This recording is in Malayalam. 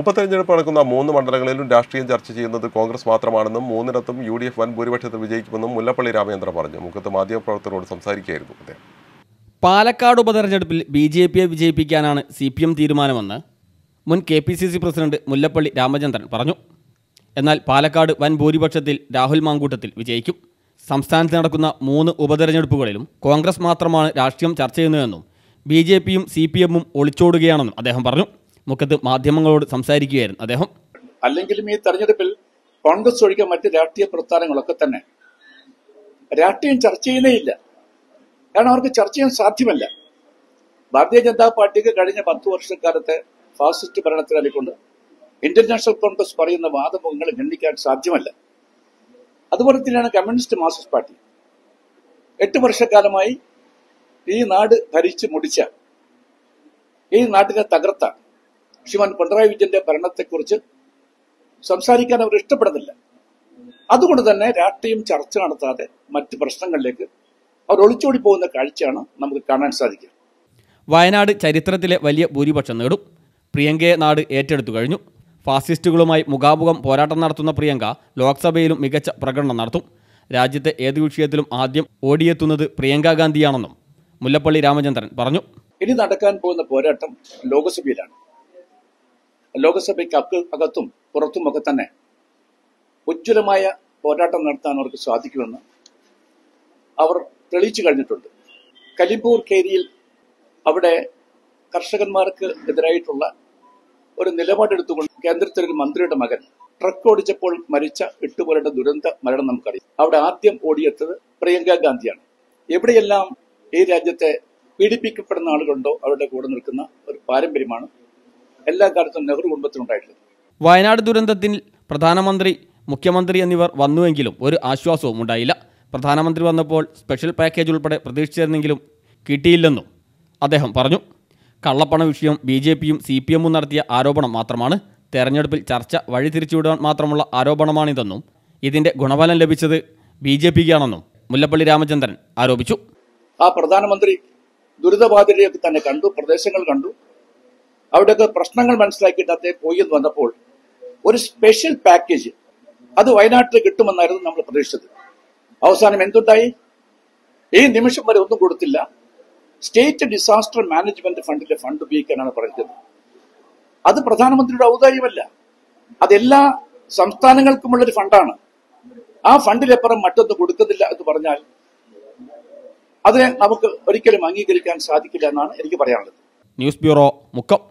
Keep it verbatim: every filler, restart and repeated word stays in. ഉപതെരഞ്ഞെടുപ്പ് നടക്കുന്ന മൂന്ന് മണ്ഡലങ്ങളിലും രാഷ്ട്രീയം ചർച്ച ചെയ്യുന്നത് കോൺഗ്രസ് മാത്രമാണെന്നും മൂന്നിടത്തും യു ഡി എഫ് വൻ ഭൂരിപക്ഷത്തിൽ വിജയിക്കുമെന്നും മുല്ലപ്പള്ളി രാമചന്ദ്രൻ പറഞ്ഞു. മുഖത്ത് മാധ്യമപ്രവർത്തകരോട് സംസാരിക്കുകയായിരുന്നു അദ്ദേഹം. പാലക്കാട് ഉപതെരഞ്ഞെടുപ്പിൽ ബി ജെ പിയെ വിജയിപ്പിക്കാനാണ് സി പി എം തീരുമാനമെന്ന് മുൻ K P C C president Mullappally Ramachandran പറഞ്ഞു. എന്നാൽ പാലക്കാട് വൻ ഭൂരിപക്ഷത്തിൽ രാഹുൽ മാങ്കൂട്ടത്തിൽ വിജയിക്കും. സംസ്ഥാനത്ത് നടക്കുന്ന മൂന്ന് ഉപതെരഞ്ഞെടുപ്പുകളിലും കോൺഗ്രസ് മാത്രമാണ് രാഷ്ട്രീയം ചർച്ച ചെയ്യുന്നതെന്നും ബി ജെ പിയും സി പി എമ്മും ഒളിച്ചോടുകയാണെന്നും അദ്ദേഹം പറഞ്ഞു. മുഖത്ത് മാധ്യമങ്ങളോട് സംസാരിക്കുകയായിരുന്നു അദ്ദേഹം. അല്ലെങ്കിലും ഈ തെരഞ്ഞെടുപ്പിൽ കോൺഗ്രസ് ഒഴികെ മറ്റ് രാഷ്ട്രീയ പ്രസ്ഥാനങ്ങളൊക്കെ തന്നെ രാഷ്ട്രീയം ചർച്ച ചെയ്യുന്നേയില്ല. കാരണം അവർക്ക് ചർച്ച ചെയ്യാൻ സാധ്യമല്ല. ഭാരതീയ ജനതാ പാർട്ടിക്ക് കഴിഞ്ഞ പത്ത് വർഷക്കാലത്തെ ഫാസിസ്റ്റ് ഭരണത്തിലായിക്കൊണ്ട് ഇന്ത്യൻ നാഷണൽ കോൺഗ്രസ് പറയുന്ന വാദമുഖങ്ങൾ ഖണ്ഡിക്കാൻ സാധ്യമല്ല. അതുപോലെ തന്നെയാണ് കമ്മ്യൂണിസ്റ്റ് മാർക്സിസ്റ്റ് പാർട്ടി. എട്ട് വർഷക്കാലമായി ഈ നാട് ഭരിച്ചു മുടിച്ച, ഈ നാട്ടിനെ തകർത്ത ശ്രീമാൻ പിണറായി വിജയന്റെ ഭരണത്തെക്കുറിച്ച് സംസാരിക്കാൻ അവർ ഇഷ്ടപ്പെടുന്നില്ല. അതുകൊണ്ട് തന്നെ രാഷ്ട്രീയം ചർച്ച നടത്താതെ മറ്റ് പ്രശ്നങ്ങളിലേക്ക് അവർ ഒളിച്ചോടി പോകുന്ന കാഴ്ചയാണ് നമുക്ക് കാണാൻ സാധിക്കുക. വയനാട് ചരിത്രത്തിലെ വലിയ ഭൂരിപക്ഷം നേടും. പ്രിയങ്കയെ നാട് ഏറ്റെടുത്തു കഴിഞ്ഞു. ഫാസിസ്റ്റുകളുമായി മുഖാമുഖം പോരാട്ടം നടത്തുന്ന പ്രിയങ്ക ലോക്സഭയിലും മികച്ച പ്രകടനം നടത്തും. രാജ്യത്തെ ഏത് വിഷയത്തിലും ആദ്യം ഓടിയെത്തുന്നത് പ്രിയങ്കാ ഗാന്ധിയാണെന്നും മുല്ലപ്പള്ളി രാമചന്ദ്രൻ പറഞ്ഞു. ഇനി നടക്കാൻ പോകുന്ന പോരാട്ടം ലോക്സഭയിലാണ്. ലോക്സഭയ്ക്ക് അക്ക് അകത്തും പുറത്തുമൊക്കെ തന്നെ ഉജ്ജ്വലമായ പോരാട്ടം നടത്താൻ അവർക്ക് സാധിക്കുമെന്ന് അവർ തെളിയിച്ചു കഴിഞ്ഞിട്ടുണ്ട്. കലിമ്പൂർ കേരിയിൽ അവിടെ കർഷകന്മാർക്ക് എതിരായിട്ടുള്ള ഒരു നിലപാടെടുത്തുകൊണ്ട് കേന്ദ്രത്തിലൊരു മന്ത്രിയുടെ മകൻ ട്രക്ക് ഓടിച്ചപ്പോൾ മരിച്ച എട്ടുപേരുടെ ദുരന്ത മരണം നമുക്കറിയാം. അവിടെ ആദ്യം ഓടിയെത്തത് പ്രിയങ്കാ ഗാന്ധിയാണ്. എവിടെയെല്ലാം ഈ രാജ്യത്തെ പീഡിപ്പിക്കപ്പെടുന്ന ആളുകളുണ്ടോ അവരുടെ കൂടെ നിൽക്കുന്ന ഒരു പാരമ്പര്യമാണ് എല്ലാ കാലത്തും നെഹ്റു കുടുംബത്തിനുണ്ടായിട്ടുള്ളത്. വയനാട് ദുരന്തത്തിൽ പ്രധാനമന്ത്രി, മുഖ്യമന്ത്രി എന്നിവർ വന്നുവെങ്കിലും ഒരു ആശ്വാസവും ഉണ്ടായില്ല. പ്രധാനമന്ത്രി വന്നപ്പോൾ സ്പെഷ്യൽ പാക്കേജ് ഉൾപ്പെടെ പ്രതീക്ഷിച്ചിരുന്നെങ്കിലും കിട്ടിയില്ലെന്നും അദ്ദേഹം പറഞ്ഞു. കള്ളപ്പണ വിഷയം ബി ജെ പിയും സി പി എമ്മും നടത്തിയ ആരോപണം മാത്രമാണ്. തെരഞ്ഞെടുപ്പിൽ ചർച്ച വഴിതിരിച്ചുവിടാൻ മാത്രമുള്ള ആരോപണമാണിതെന്നും ഇതിന്റെ ഗുണഫലം ലഭിച്ചത് ബി ജെ പിക്കാണെന്നും മുല്ലപ്പള്ളി രാമചന്ദ്രൻ ആരോപിച്ചു. ആ പ്രധാനമന്ത്രി ദുരിതബാധിതരെയൊക്കെ തന്നെ കണ്ടു, പ്രദേശങ്ങൾ കണ്ടു, അവിടെയൊക്കെ പ്രശ്നങ്ങൾ മനസ്സിലാക്കിയിട്ട് അദ്ദേഹം പോയി എന്ന് വന്നപ്പോൾ ഒരു സ്പെഷ്യൽ പാക്കേജ് അത് വയനാട്ടിൽ കിട്ടുമെന്നായിരുന്നു നമ്മൾ പ്രതീക്ഷിച്ചത്. അവസാനം എന്തുണ്ടായി? ഈ നിമിഷം വരെ ഒന്നും കൊടുത്തില്ല. സ്റ്റേറ്റ് ഡിസാസ്റ്റർ മാനേജ്മെന്റ് ഫണ്ടിന്റെ ഫണ്ട് ഉപയോഗിക്കാനാണ് പറഞ്ഞത്. അത് പ്രധാനമന്ത്രിയുടെ ഔദാര്യമല്ല, അതെല്ലാ സംസ്ഥാനങ്ങൾക്കുമുള്ളൊരു ഫണ്ടാണ്. ആ ഫണ്ടിലപ്പുറം മറ്റൊന്നും കൊടുക്കുന്നില്ല എന്ന് പറഞ്ഞാൽ അതിനെ നമുക്ക് ഒരിക്കലും അംഗീകരിക്കാൻ സാധിക്കില്ല എന്നാണ് എനിക്ക് പറയാനുള്ളത്. News bureau Mukkam.